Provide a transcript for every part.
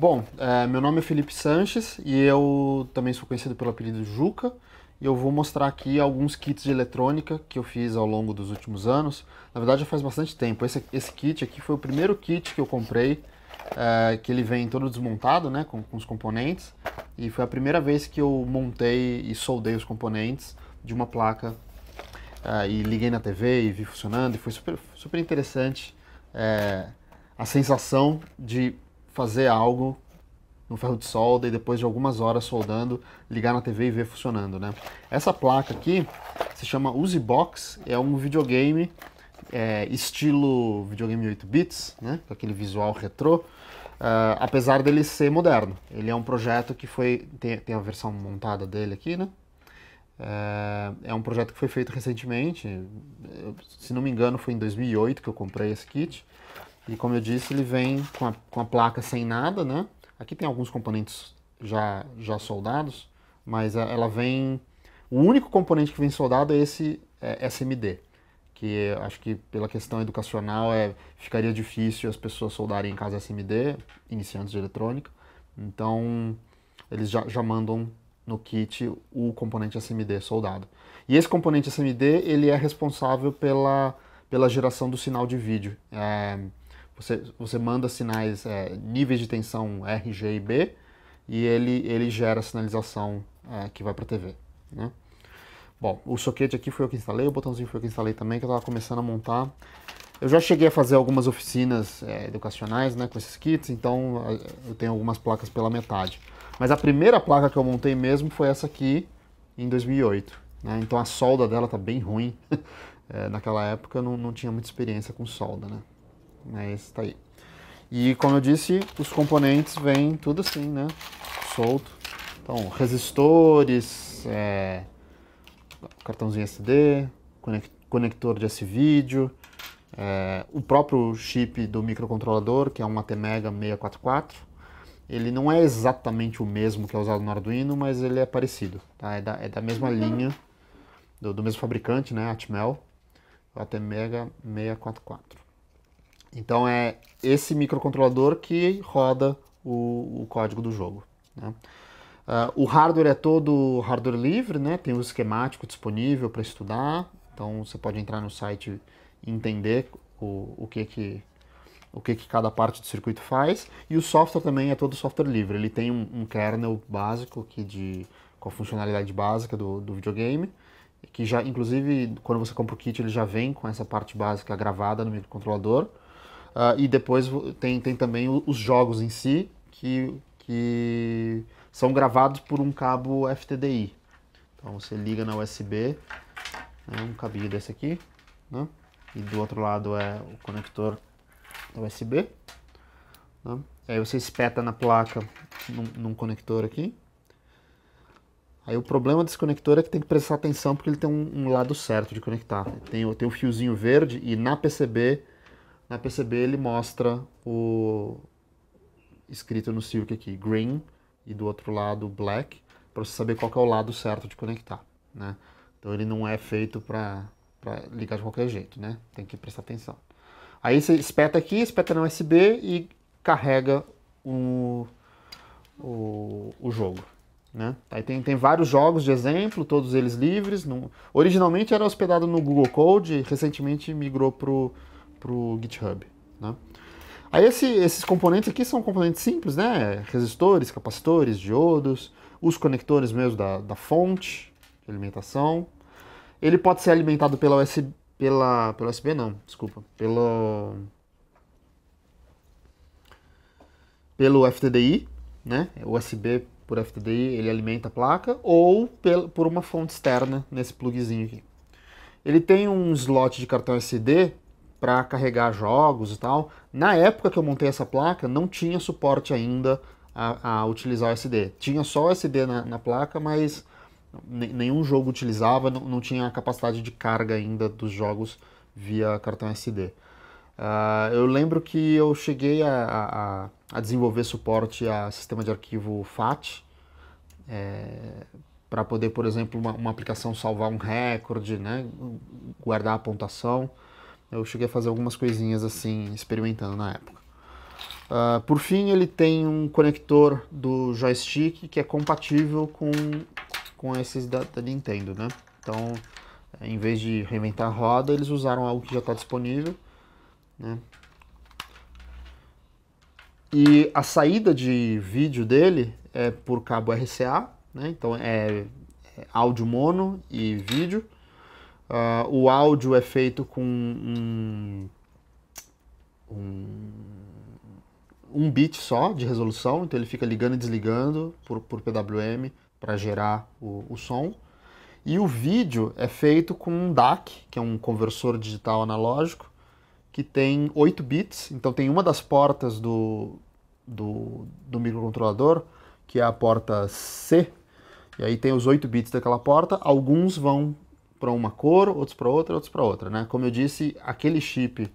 Bom, meu nome é Felipe Sanches e eu também sou conhecido pelo apelido Juca. E eu vou mostrar aqui alguns kits de eletrônica que eu fiz ao longo dos últimos anos. Na verdade já faz bastante tempo. Esse kit aqui foi o primeiro kit que eu comprei, que ele vem todo desmontado, né, com os componentes. E foi a primeira vez que eu montei e soldei os componentes de uma placa. E liguei na TV e vi funcionando. E foi super interessante a sensação de fazer algo no ferro de solda e depois de algumas horas soldando, ligar na TV e ver funcionando, né? Essa placa aqui se chama Uzebox, é um videogame estilo videogame 8 bits, né? Com aquele visual retrô, apesar dele ser moderno. Ele é um projeto que foi... tem a versão montada dele aqui, né? É um projeto que foi feito recentemente, se não me engano foi em 2008 que eu comprei esse kit. E como eu disse, ele vem com a placa sem nada, né? Aqui tem alguns componentes já soldados, mas ela vem... O único componente que vem soldado é esse SMD, que acho que pela questão educacional ficaria difícil as pessoas soldarem em casa SMD, iniciantes de eletrônica. Então, eles já mandam no kit o componente SMD soldado. E esse componente SMD, ele é responsável pela geração do sinal de vídeo. Você manda sinais, níveis de tensão R, G e B, e ele gera a sinalização que vai para a TV, né? Bom, o soquete aqui foi eu que instalei, o botãozinho foi eu que instalei também, que eu estava começando a montar. Eu já cheguei a fazer algumas oficinas educacionais, né, com esses kits, então eu tenho algumas placas pela metade. Mas a primeira placa que eu montei mesmo foi essa aqui, em 2008. Né? Então a solda dela tá bem ruim. Naquela época eu não tinha muita experiência com solda, né? Esse tá aí. E como eu disse, os componentes vêm tudo assim, né? Solto. Então, resistores, cartãozinho SD, conector de S-vídeo, o próprio chip do microcontrolador, que é um ATmega 644. Ele não é exatamente o mesmo que é usado no Arduino, mas ele é parecido, tá? É da mesma linha, do mesmo fabricante, né? Atmel, o ATmega 644. Então é esse microcontrolador que roda o código do jogo, né? O hardware é todo hardware livre, né? Tem um esquemático disponível para estudar, então você pode entrar no site e entender o que cada parte do circuito faz. E o software também é todo software livre, ele tem um kernel básico aqui com a funcionalidade básica do videogame, que já, inclusive, quando você compra o kit ele já vem com essa parte básica gravada no microcontrolador. E depois tem também os jogos em si, que são gravados por um cabo FTDI. Então você liga na USB, né, um cabinho desse aqui, né, e do outro lado é o conector USB, né, aí você espeta na placa num conector aqui. Aí o problema desse conector é que tem que prestar atenção porque ele tem um lado certo de conectar. Tem o fiozinho verde e na PCB ele mostra o escrito no silk aqui, green, e do outro lado black, para você saber qual que é o lado certo de conectar, né? Então ele não é feito para ligar de qualquer jeito, né? Tem que prestar atenção. Aí você espeta aqui, espeta no USB e carrega o jogo, né? Aí tem vários jogos de exemplo, todos eles livres. Originalmente era hospedado no Google Code, recentemente migrou pro GitHub, né? Aí esses componentes aqui são componentes simples, né? Resistores, capacitores, diodos, os conectores mesmo da fonte de alimentação. Ele pode ser alimentado pela USB, pela USB não, desculpa, pelo FTDI, né? USB por FTDI, ele alimenta a placa, ou por uma fonte externa nesse plugzinho aqui. Ele tem um slot de cartão SD para carregar jogos e tal. Na época que eu montei essa placa, não tinha suporte ainda a utilizar o SD. Tinha só o SD na placa, mas nenhum jogo utilizava, não tinha a capacidade de carga ainda dos jogos via cartão SD. Eu lembro que eu cheguei a desenvolver suporte a sistema de arquivo FAT, para poder, por exemplo, uma aplicação salvar um recorde, né, guardar a pontuação. Eu cheguei a fazer algumas coisinhas assim, experimentando na época. Por fim, ele tem um conector do joystick que é compatível com esses da Nintendo, né? Então, em vez de reinventar a roda, eles usaram algo que já está disponível, né? E a saída de vídeo dele é por cabo RCA, né? Então é áudio mono e vídeo. O áudio é feito com um bit só de resolução, então ele fica ligando e desligando por PWM para gerar o som. E o vídeo é feito com um DAC, que é um conversor digital analógico, que tem 8 bits, então tem uma das portas do microcontrolador, que é a porta C, e aí tem os 8 bits daquela porta, alguns vão para uma cor, outros para outra, né? Como eu disse, aquele chip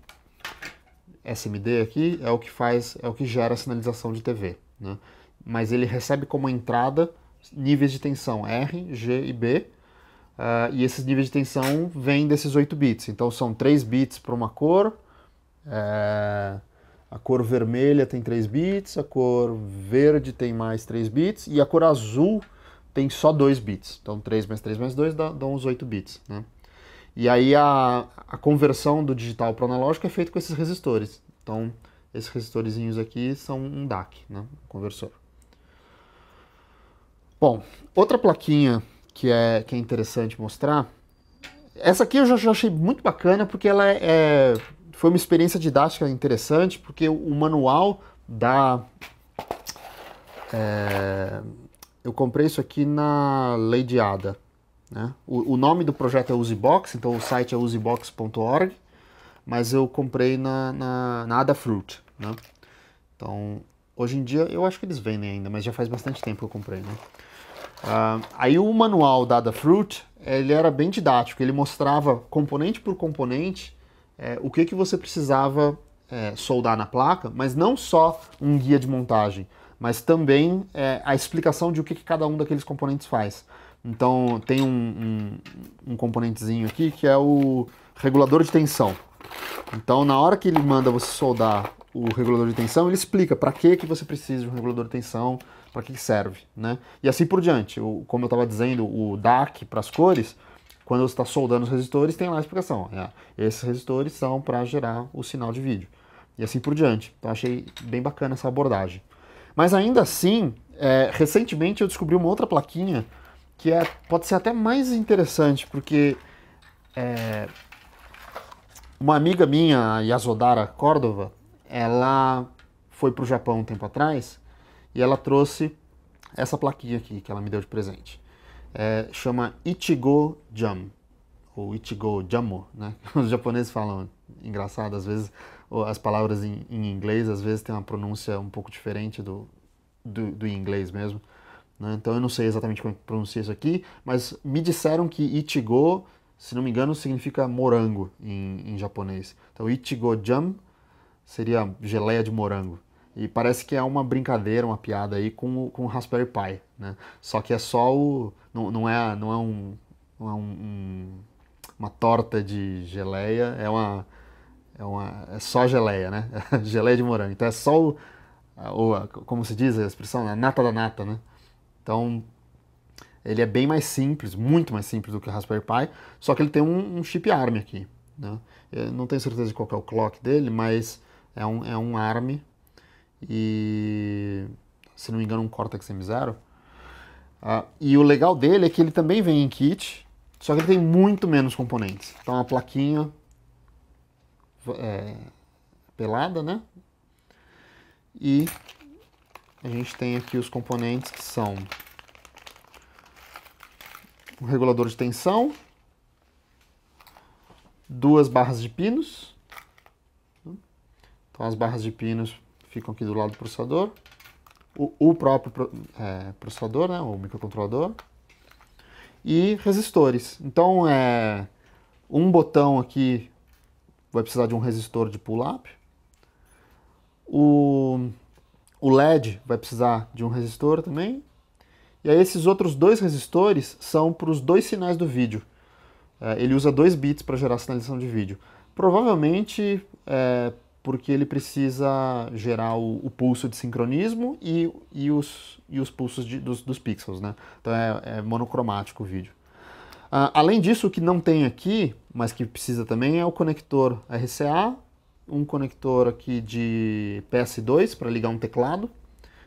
SMD aqui é o que faz, é o que gera a sinalização de TV, né? Mas ele recebe como entrada níveis de tensão R, G e B, e esses níveis de tensão vêm desses 8 bits, então são 3 bits para uma cor, a cor vermelha tem 3 bits, a cor verde tem mais 3 bits, e a cor azul tem só 2 bits, então 3 mais 3 mais 2 dão os 8 bits, né? E aí a conversão do digital para o analógico é feita com esses resistores. Então, esses resistorzinhos aqui são um DAC, né? Um conversor. Bom, outra plaquinha que é interessante mostrar. Essa aqui eu já achei muito bacana porque ela foi uma experiência didática interessante, porque o manual da... eu comprei isso aqui na Lady Ada. Né? O nome do projeto é Uzebox, então o site é usebox.org, mas eu comprei na Adafruit, né? Então, hoje em dia, eu acho que eles vendem ainda, mas já faz bastante tempo que eu comprei, né? Aí o manual da Adafruit, ele era bem didático, ele mostrava componente por componente o que você precisava soldar na placa, mas não só um guia de montagem, mas também a explicação de o que cada um daqueles componentes faz. Então, tem um componentezinho aqui que é o regulador de tensão. Então, na hora que ele manda você soldar o regulador de tensão, ele explica para que você precisa de um regulador de tensão, para que serve, né? E assim por diante. Como eu estava dizendo, o DAC para as cores, quando você está soldando os resistores, tem lá a explicação. Esses resistores são para gerar o sinal de vídeo. E assim por diante. Então, achei bem bacana essa abordagem. Mas ainda assim, recentemente eu descobri uma outra plaquinha que pode ser até mais interessante, porque uma amiga minha, Yasodara Córdova, ela foi para o Japão um tempo atrás e ela trouxe essa plaquinha aqui que ela me deu de presente. Chama IchigoJam, ou IchigoJamo, né? Os japoneses falam, engraçado, às vezes as palavras em inglês, às vezes tem uma pronúncia um pouco diferente do inglês mesmo. Então eu não sei exatamente como pronunciar isso aqui, mas me disseram que Ichigo, se não me engano, significa morango em japonês. Então IchigoJam seria geleia de morango. E parece que é uma brincadeira, uma piada aí com o Raspberry Pi, né? Só que é só o... Não é uma torta de geleia, é só geleia, né? Geleia de morango. Então é só como se diz a expressão, a nata da nata, né? Então, ele é bem mais simples, muito mais simples do que o Raspberry Pi, só que ele tem um chip ARM aqui, né? Eu não tenho certeza de qual é o clock dele, mas é um ARM e, se não me engano, um Cortex M0. E o legal dele é que ele também vem em kit, só que ele tem muito menos componentes. Então, uma plaquinha pelada, né? E a gente tem aqui os componentes que são um regulador de tensão, 2 barras de pinos, então as barras de pinos ficam aqui do lado do processador, o próprio processador, né, o microcontrolador, e resistores. Então um botão aqui vai precisar de um resistor de pull-up, o LED vai precisar de um resistor também. E aí esses outros 2 resistores são para os 2 sinais do vídeo. Ele usa 2 bits para gerar sinalização de vídeo. Provavelmente porque ele precisa gerar o pulso de sincronismo e os pulsos dos pixels, né? Então é monocromático o vídeo. Além disso, o que não tem aqui, mas que precisa também, é o conector RCA, um conector aqui de PS2 para ligar um teclado.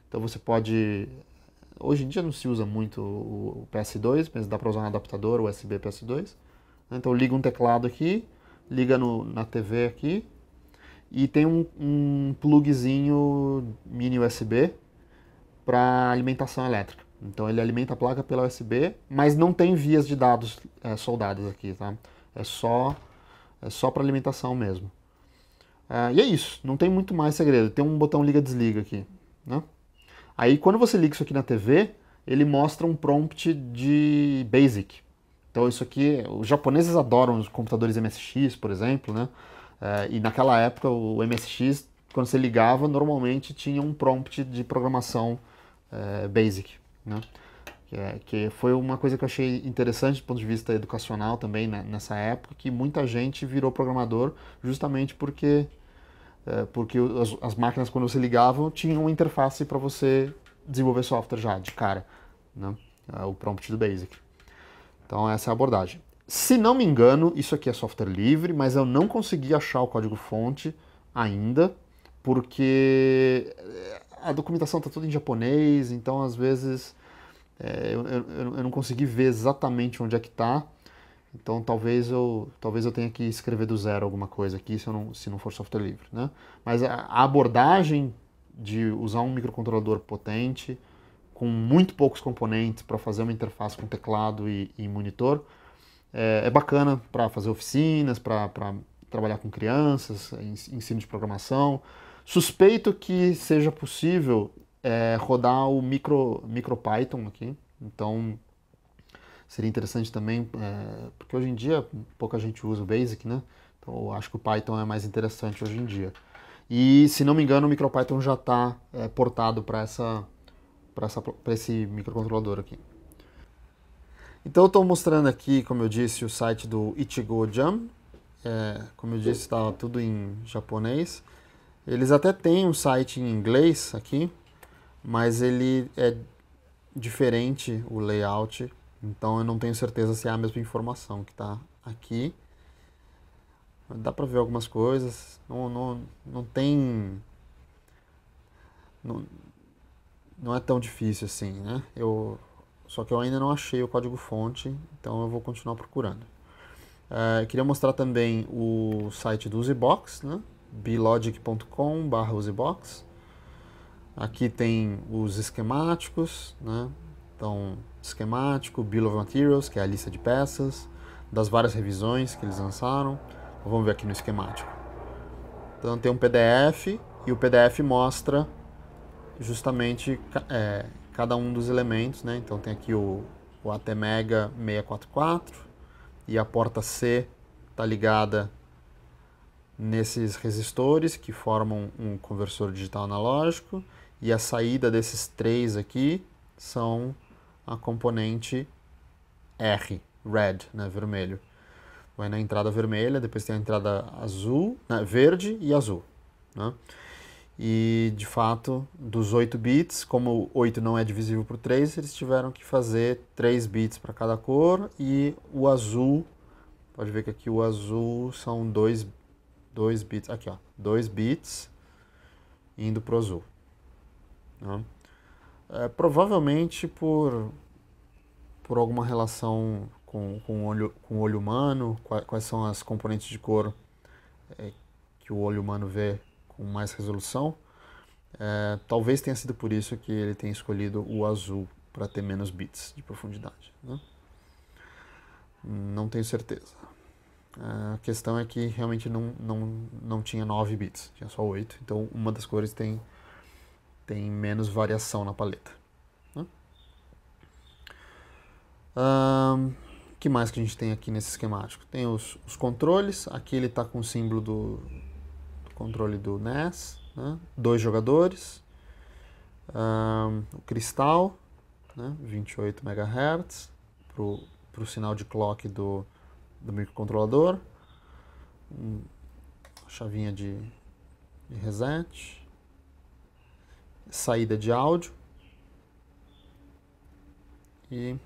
Então você pode... Hoje em dia não se usa muito o PS2, mas dá para usar um adaptador USB PS2. Então liga um teclado aqui, liga na TV aqui. E tem um plugzinho mini USB para alimentação elétrica. Então ele alimenta a placa pela USB, mas não tem vias de dados soldadas aqui, tá? É só para alimentação mesmo. E é isso, não tem muito mais segredo. Tem um botão liga-desliga aqui, né? Aí quando você liga isso aqui na TV, ele mostra um prompt de Basic. Então isso aqui, os japoneses adoram os computadores MSX, por exemplo, né? E naquela época o MSX, quando você ligava, normalmente tinha um prompt de programação Basic, né? Que foi uma coisa que eu achei interessante do ponto de vista educacional também, né, nessa época, que muita gente virou programador justamente porque as máquinas, quando você ligava, tinham uma interface para você desenvolver software já, de cara, né? O prompt do Basic. Então essa é a abordagem. Se não me engano, isso aqui é software livre, mas eu não consegui achar o código-fonte ainda, porque a documentação está toda em japonês, então às vezes eu não consegui ver exatamente onde é que está. Então talvez eu tenha que escrever do zero alguma coisa aqui, se não for software livre, né? Mas a abordagem de usar um microcontrolador potente, com muito poucos componentes, para fazer uma interface com teclado e monitor, é bacana para fazer oficinas, para trabalhar com crianças, ensino de programação. Suspeito que seja possível rodar o MicroPython aqui. Então seria interessante também, porque hoje em dia pouca gente usa o Basic, né? Então eu acho que o Python é mais interessante hoje em dia. E se não me engano, o MicroPython já está portado para esse microcontrolador aqui. Então eu estou mostrando aqui, como eu disse, o site do IchigoJam. Como eu disse, está tudo em japonês. Eles até têm um site em inglês aqui, mas ele é diferente, o layout. Então eu não tenho certeza se é a mesma informação que está aqui. Dá para ver algumas coisas. Não é tão difícil assim, né? Só que eu ainda não achei o código-fonte, então eu vou continuar procurando. Queria mostrar também o site do Uzebox, né? bilogic.com/usebox. Aqui tem os esquemáticos, né? Então, esquemático, Bill of Materials, que é a lista de peças, das várias revisões que eles lançaram. Então, vamos ver aqui no esquemático. Então tem um PDF, e o PDF mostra justamente... cada um dos elementos, né? Então tem aqui o ATmega 644, e a porta C está ligada nesses resistores que formam um conversor digital analógico, e a saída desses três aqui são a componente R, red, né? Vermelho. Vai na entrada vermelha, depois tem a entrada azul, né? Verde e azul, né? E, de fato, dos 8 bits, como 8 não é divisível por 3, eles tiveram que fazer 3 bits para cada cor, e o azul, pode ver que aqui o azul são 2 bits, aqui ó, 2 bits indo para o azul, né? Provavelmente por alguma relação com o olho humano, quais são as componentes de cor que o olho humano vê com mais resolução. Talvez tenha sido por isso que ele tenha escolhido o azul, para ter menos bits de profundidade, né? Não tenho certeza. A questão é que realmente não tinha 9 bits, tinha só 8, então uma das cores tem menos variação na paleta, né? O que mais que a gente tem aqui nesse esquemático? Tem os controles, aqui ele está com o símbolo controle do NES, né? 2 jogadores, o cristal, né? 28 MHz, para o sinal de clock do microcontrolador, a chavinha de reset, saída de áudio e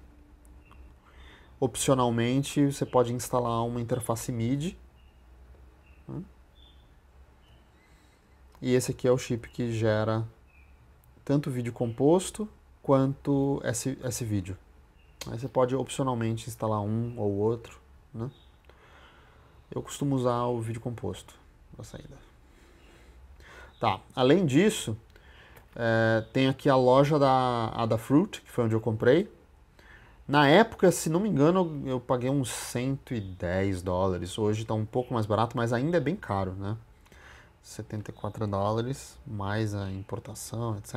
opcionalmente você pode instalar uma interface MIDI. E esse aqui é o chip que gera tanto vídeo composto quanto esse vídeo. Aí você pode opcionalmente instalar um ou outro, né? Eu costumo usar o vídeo composto para saída. Tá. Além disso, tem aqui a loja da Adafruit, que foi onde eu comprei. Na época, se não me engano, eu paguei uns $110. Hoje está um pouco mais barato, mas ainda é bem caro, né? $74 mais a importação, etc.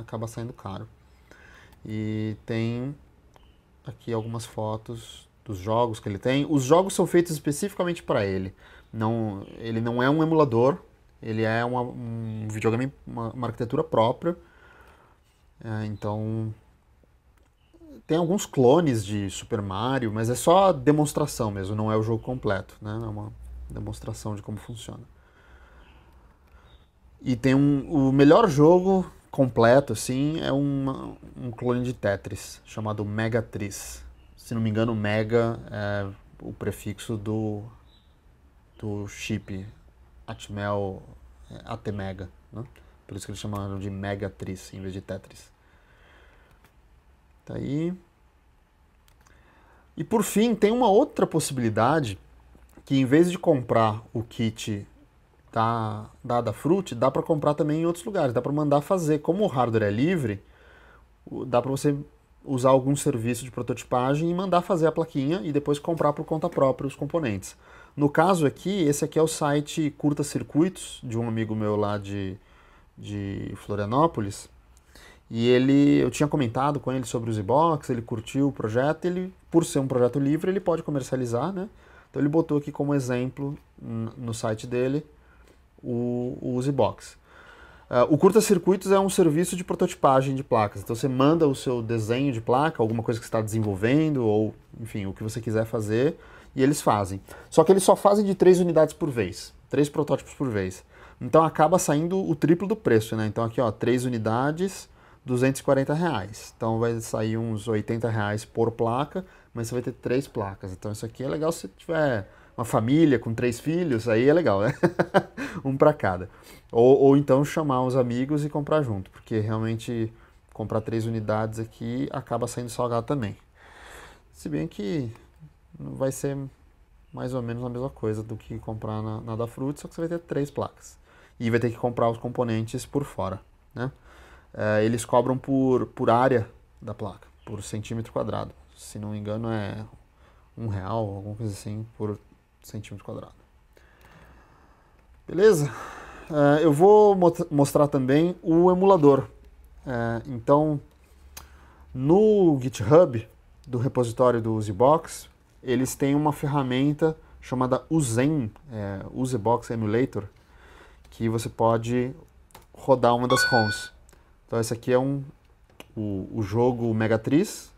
Acaba saindo caro. E tem aqui algumas fotos dos jogos que ele tem. Os jogos são feitos especificamente para ele. Não, ele não é um emulador, ele é um videogame, uma arquitetura própria. Então, tem alguns clones de Super Mario, mas é só demonstração mesmo, não é o jogo completo, né? É uma demonstração de como funciona. E tem o melhor jogo completo, assim, é um clone de Tetris, chamado Megatris. Se não me engano, Mega é o prefixo do chip Atmel, ATmega, né? Por isso que eles chamaram de Megatris em vez de Tetris. Tá aí. E por fim, tem uma outra possibilidade, que em vez de comprar o kit da Adafruit, dá para comprar também em outros lugares, dá para mandar fazer. Como o hardware é livre, dá para você usar algum serviço de prototipagem e mandar fazer a plaquinha e depois comprar por conta própria os componentes. No caso aqui, esse aqui é o site Curta Circuitos, de um amigo meu lá de Florianópolis, e eu tinha comentado com ele sobre o Uzebox, ele curtiu o projeto, ele, por ser um projeto livre, ele pode comercializar, né? Então ele botou aqui como exemplo, no site dele, o Uzebox. O Curta Circuitos é um serviço de prototipagem de placas. Então você manda o seu desenho de placa, alguma coisa que você está desenvolvendo, ou enfim, o que você quiser fazer, e eles fazem. Só que eles só fazem de 3 unidades por vez, 3 protótipos por vez. Então acaba saindo o triplo do preço, né? Então aqui, ó, 3 unidades, R$240. Então vai sair uns R$80 por placa, mas você vai ter 3 placas. Então isso aqui é legal se tiver uma família com 3 filhos, aí é legal, né? Um para cada. Ou então chamar os amigos e comprar junto, porque realmente comprar 3 unidades aqui acaba saindo salgado também. Se bem que vai ser mais ou menos a mesma coisa do que comprar na Adafruit, só que você vai ter 3 placas. E vai ter que comprar os componentes por fora, né? Eles cobram por área da placa, por centímetro quadrado. Se não me engano é R$1, alguma coisa assim, por centímetro quadrado. Beleza? Eu vou mostrar também o emulador. Então, no GitHub do repositório do Uzebox, eles têm uma ferramenta chamada Uzen, Uzebox Emulator, que você pode rodar uma das ROMs. Então esse aqui é o jogo Megatris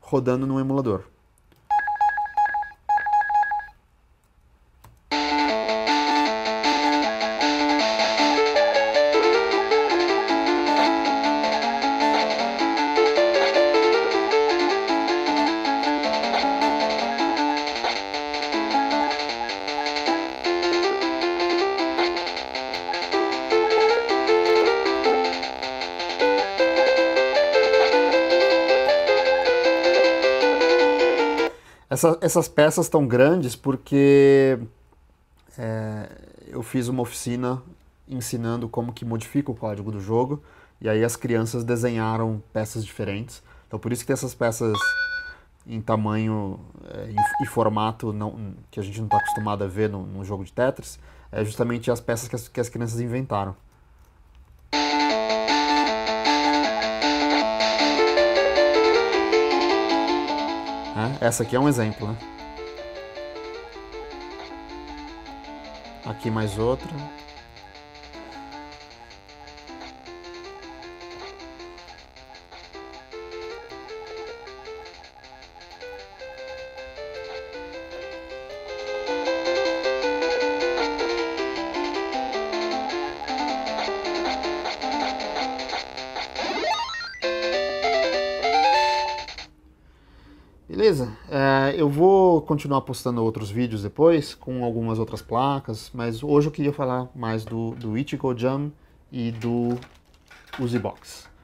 rodando no emulador. Essas peças tão grandes porque eu fiz uma oficina ensinando como que modifica o código do jogo, e aí as crianças desenharam peças diferentes. Então por isso que tem essas peças em tamanho e formato que a gente não está acostumado a ver no jogo de Tetris, é justamente as peças que as crianças inventaram. Essa aqui é um exemplo, né? Aqui mais outra. Beleza? Eu vou continuar postando outros vídeos depois, com algumas outras placas, mas hoje eu queria falar mais do IchigoJam e do Uzebox.